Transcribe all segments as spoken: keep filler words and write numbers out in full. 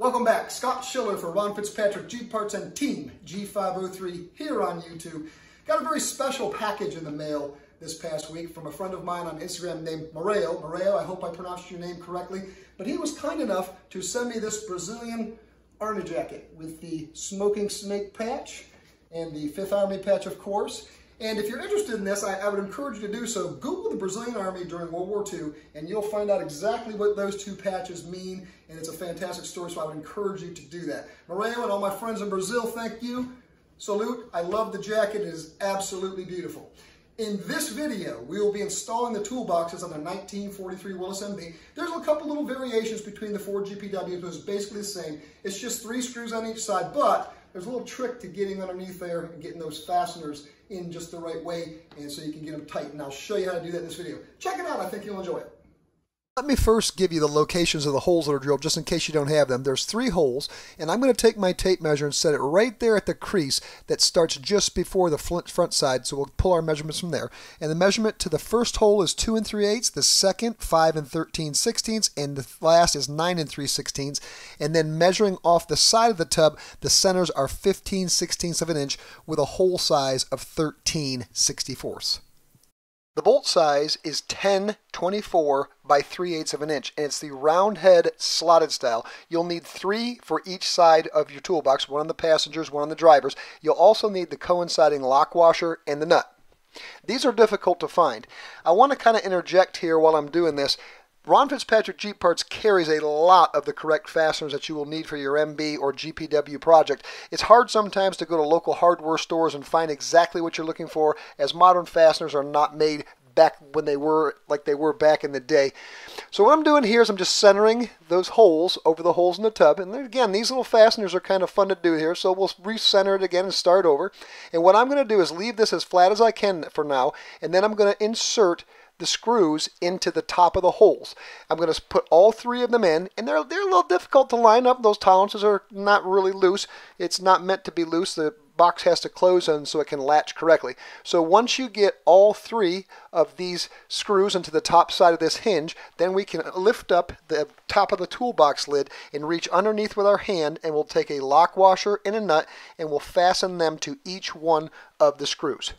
Welcome back. Scott Schiller for Ron Fitzpatrick Jeep Parts and Team G five oh three here on YouTube. Got a very special package in the mail this past week from a friend of mine on Instagram named Moreo. Moreo, I hope I pronounced your name correctly. But he was kind enough to send me this Brazilian Arna jacket with the smoking snake patch and the Fifth Army patch, of course. And if you're interested in this, I, I would encourage you to do so. Google the Brazilian Army during World War Two, and you'll find out exactly what those two patches mean, and it's a fantastic story, so I would encourage you to do that. Moreo and all my friends in Brazil, thank you. Salute. I love the jacket. It is absolutely beautiful. In this video, we will be installing the toolboxes on the nineteen forty-three Willys M B. There's a couple little variations between the Ford G P W, but it's basically the same. It's just three screws on each side, but there's a little trick to getting underneath there and getting those fasteners in just the right way, and so you can get them tight. And I'll show you how to do that in this video. Check it out. I think you'll enjoy it. Let me first give you the locations of the holes that are drilled, just in case you don't have them. There's three holes, and I'm going to take my tape measure and set it right there at the crease that starts just before the front side, so we'll pull our measurements from there. And the measurement to the first hole is two and three eighths, the second five and thirteen sixteenths, and the last is nine and three sixteenths. And then measuring off the side of the tub, the centers are fifteen sixteenths of an inch with a hole size of thirteen sixty-fourths. The bolt size is ten twenty-four by three eighths of an inch, and it's the round head slotted style. You'll need three for each side of your toolbox, one on the passengers, one on the drivers. You'll also need the coinciding lock washer and the nut. These are difficult to find. I want to kind of interject here while I'm doing this. Ron Fitzpatrick Jeep Parts carries a lot of the correct fasteners that you will need for your M B or G P W project. It's hard sometimes to go to local hardware stores and find exactly what you're looking for, as modern fasteners are not made back when they were like they were back in the day. So what I'm doing here is I'm just centering those holes over the holes in the tub. And again, these little fasteners are kind of fun to do here, so we'll recenter it again and start over. And what I'm going to do is leave this as flat as I can for now, and then I'm going to insert the screws into the top of the holes. I'm going to put all three of them in, and they're, they're a little difficult to line up. Those tolerances are not really loose. It's not meant to be loose. The box has to close on so it can latch correctly. So once you get all three of these screws into the top side of this hinge, then we can lift up the top of the toolbox lid and reach underneath with our hand, and we'll take a lock washer and a nut, and we'll fasten them to each one of the screws.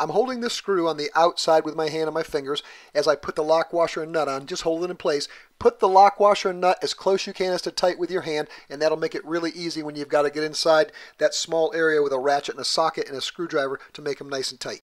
I'm holding this screw on the outside with my hand and my fingers as I put the lock washer and nut on. Just hold it in place. Put the lock washer and nut as close you can as to tight with your hand, and that'll make it really easy when you've got to get inside that small area with a ratchet and a socket and a screwdriver to make them nice and tight.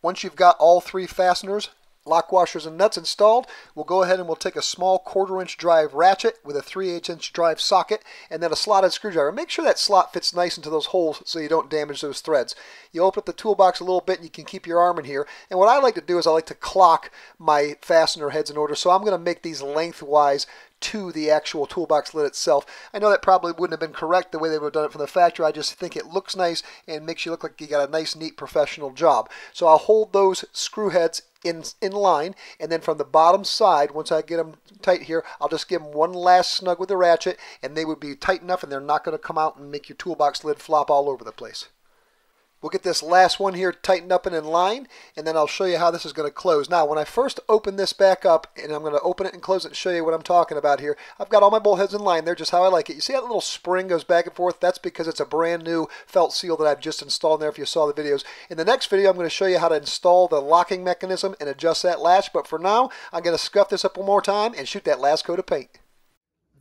Once you've got all three fasteners, lock washers, and nuts installed, we'll go ahead and we'll take a small quarter inch drive ratchet with a three eighths inch drive socket and then a slotted screwdriver. Make sure that slot fits nice into those holes so you don't damage those threads. You open up the toolbox a little bit and you can keep your arm in here. And what I like to do is I like to clock my fastener heads in order, so I'm going to make these lengthwise to the actual toolbox lid itself. I know that probably wouldn't have been correct the way they would have done it from the factory. I just think it looks nice and makes you look like you got a nice, neat, professional job. So I'll hold those screw heads in, in line, and then from the bottom side, once I get them tight here, I'll just give them one last snug with the ratchet, and they would be tight enough and they're not going to come out and make your toolbox lid flop all over the place. We'll get this last one here tightened up and in line, and then I'll show you how this is going to close. Now, when I first open this back up, and I'm going to open it and close it and show you what I'm talking about here, I've got all my bolt heads in line there, just how I like it. You see that little spring goes back and forth? That's because it's a brand new felt seal that I've just installed there if you saw the videos. In the next video, I'm going to show you how to install the locking mechanism and adjust that latch, but for now, I'm going to scuff this up one more time and shoot that last coat of paint.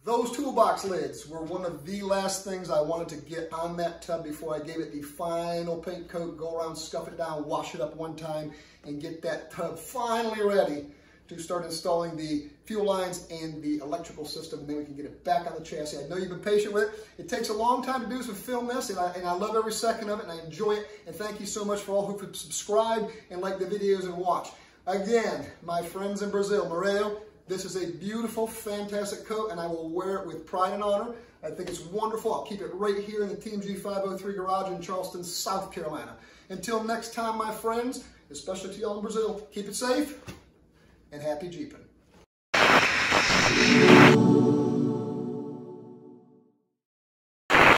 Those toolbox lids were one of the last things I wanted to get on that tub before I gave it the final paint coat, go around, scuff it down, wash it up one time, and get that tub finally ready to start installing the fuel lines and the electrical system, and then we can get it back on the chassis. I know you've been patient with it. It takes a long time to do some film this, and I, and I love every second of it, and I enjoy it, and thank you so much for all who subscribe and like the videos and watch. Again, my friends in Brazil, Moreo, this is a beautiful, fantastic coat, and I will wear it with pride and honor. I think it's wonderful. I'll keep it right here in the Team G five oh three garage in Charleston, South Carolina. Until next time, my friends, especially to y'all in Brazil, keep it safe and happy Jeeping.